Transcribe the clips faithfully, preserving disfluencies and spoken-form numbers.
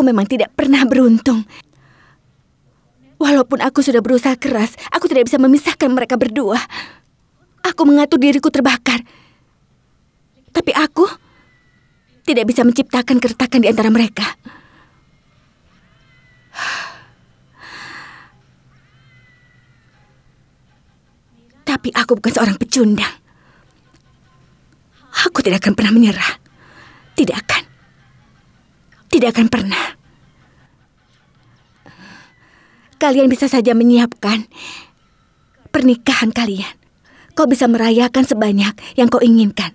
Aku memang tidak pernah beruntung. Walaupun aku sudah berusaha keras, aku tidak bisa memisahkan mereka berdua. Aku mengatur diriku terbakar. Tapi aku tidak bisa menciptakan keretakan di antara mereka. Tapi aku bukan seorang pecundang. Aku tidak akan pernah menyerah. Tidak akan. Tidak akan pernah. Kalian bisa saja menyiapkan pernikahan kalian. Kau bisa merayakan sebanyak yang kau inginkan.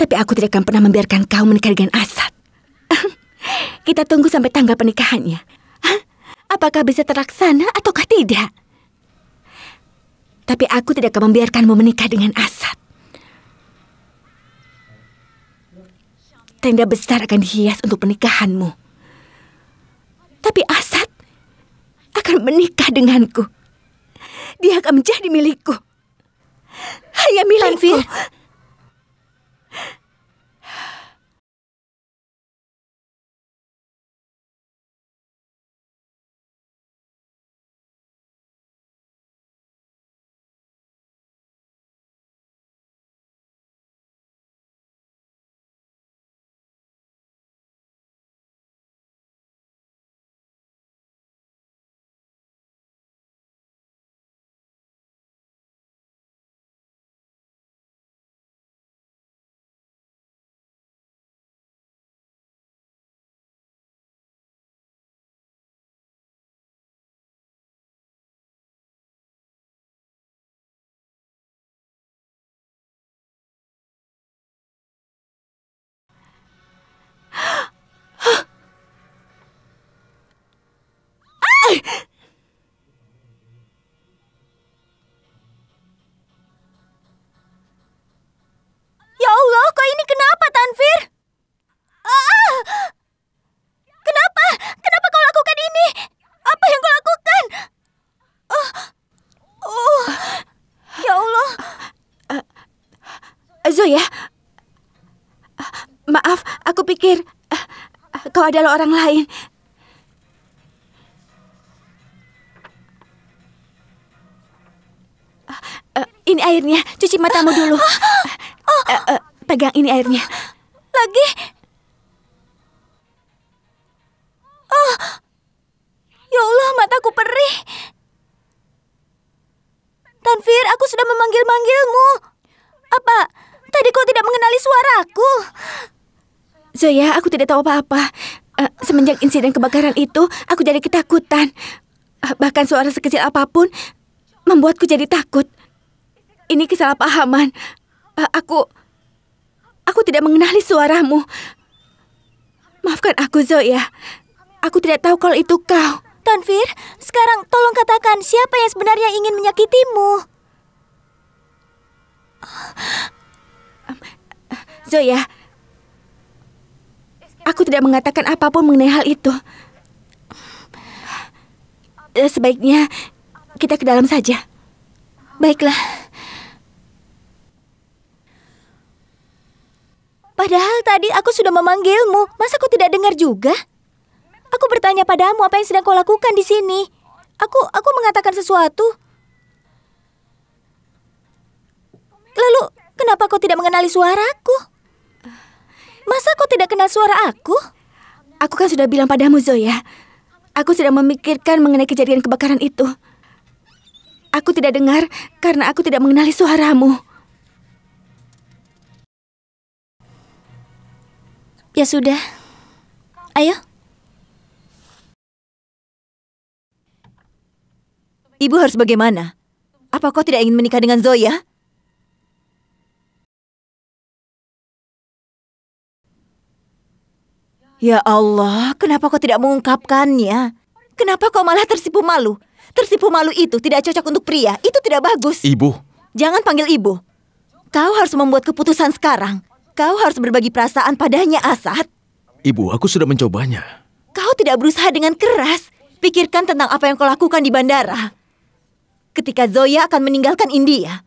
Tapi aku tidak akan pernah membiarkan kau menikah dengan Asad. Kita tunggu sampai tanggal pernikahannya. Hah? Apakah bisa terlaksana ataukah tidak? Tapi aku tidak akan membiarkanmu menikah dengan Asad. Tenda besar akan dihias untuk pernikahanmu. Tapi Asad akan menikah denganku. Dia akan menjadi milikku. Hanya milikku. Tanvir. Ya Allah, kau ini kenapa, Tanvir? Ah! Kenapa? Kenapa kau lakukan ini? Apa yang kau lakukan? Oh, oh. Ya Allah. Zoya, maaf, aku pikir kau adalah orang lain. Ini airnya, cuci matamu dulu. Oh. Uh, uh, pegang ini airnya. Lagi? Oh, ya Allah, mataku perih. Tanvir, aku sudah memanggil-manggilmu. Apa? Tadi kau tidak mengenali suaraku. Zoya, aku tidak tahu apa-apa. Uh, semenjak insiden kebakaran itu, aku jadi ketakutan. Uh, bahkan suara sekecil apapun membuatku jadi takut. Ini kesalahpahaman. Uh, aku... Aku tidak mengenali suaramu. Maafkan aku, Zoya. Aku tidak tahu kalau itu kau. Tanvir, sekarang tolong katakan siapa yang sebenarnya ingin menyakitimu. Um, uh, Zoya, aku tidak mengatakan apapun mengenai hal itu. Uh, sebaiknya kita ke dalam saja. Baiklah. Padahal tadi aku sudah memanggilmu. Masa aku tidak dengar juga? Aku bertanya padamu apa yang sedang kau lakukan di sini. Aku aku mengatakan sesuatu. Lalu, kenapa kau tidak mengenali suaraku? Masa kau tidak kenal suara aku? Aku kan sudah bilang padamu, Zoya. Aku sedang memikirkan mengenai kejadian kebakaran itu. Aku tidak dengar karena aku tidak mengenali suaramu. Ya sudah, ayo. Ibu harus bagaimana? Apa kau tidak ingin menikah dengan Zoya? Ya Allah, kenapa kau tidak mengungkapkannya? Kenapa kau malah tersipu malu? Tersipu malu itu tidak cocok untuk pria, itu tidak bagus. Ibu. Jangan panggil ibu. Kau harus membuat keputusan sekarang. Kau harus berbagi perasaan padanya, Asad. Ibu, aku sudah mencobanya. Kau tidak berusaha dengan keras. Pikirkan tentang apa yang kau lakukan di bandara. Ketika Zoya akan meninggalkan India,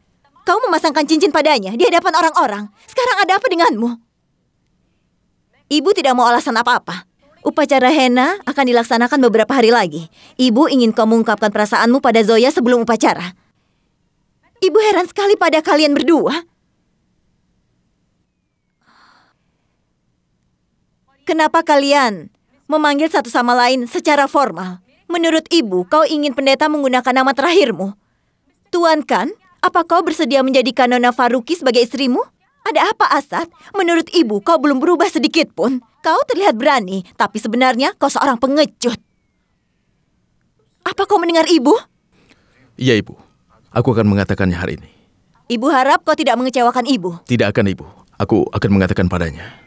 kau memasangkan cincin padanya di hadapan orang-orang. Sekarang ada apa denganmu? Ibu tidak mau alasan apa-apa. Upacara henna akan dilaksanakan beberapa hari lagi. Ibu ingin kau mengungkapkan perasaanmu pada Zoya sebelum upacara. Ibu heran sekali pada kalian berdua. Kenapa kalian memanggil satu sama lain secara formal? Menurut ibu, kau ingin pendeta menggunakan nama terakhirmu. Tuan Khan, apa kau bersedia menjadikan Nona Faruqi sebagai istrimu? Ada apa, Asad? Menurut ibu, kau belum berubah sedikit pun. Kau terlihat berani, tapi sebenarnya kau seorang pengecut. Apa kau mendengar ibu? Iya, ibu. Aku akan mengatakannya hari ini. Ibu harap kau tidak mengecewakan ibu. Tidak akan, ibu. Aku akan mengatakan padanya.